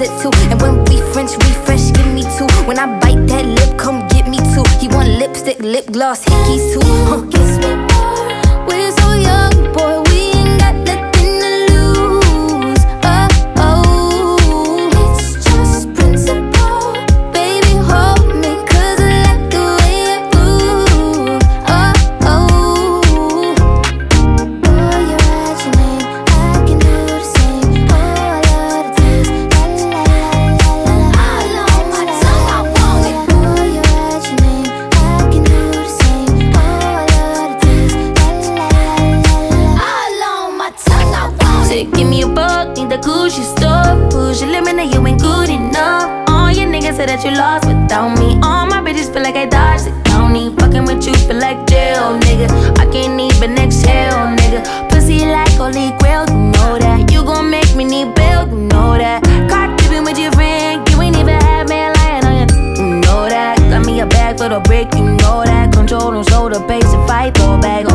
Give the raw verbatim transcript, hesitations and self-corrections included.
is it too? And when we French refresh, give me two. When I bite that lip, come get me too. He want lipstick, lip gloss, hickeys too. Huh. Kiss me more. We're so young, boy. We ain't got nothing to lose. Oh oh, it's just principle. Baby, hold me, 'cause I like the way you move. Oh oh, oh, you write your name. I can do the same. Oh, I love the dance. La la la la la. All on my tongue, I want it. Oh, you write your name. I can do the same. Oh, I love the dance. La la la la la. All on my tongue, I want it. So you give me a buck, need the Gucci store. Push your limit, now you ain't good enough. All your niggas say that you lost without me. All my bitches feel like I dodged the county. Fucking with you feel like jail, nigga. I can't even exhale, nigga. Pussy like holy grail, you know that. You gon' make me need bail, you know that. Caught dipping with your friend, you ain't even had man lying on your, you know that. Got me a bag for the brick, you know that. Control on shoulder, pace and fight, throw a bag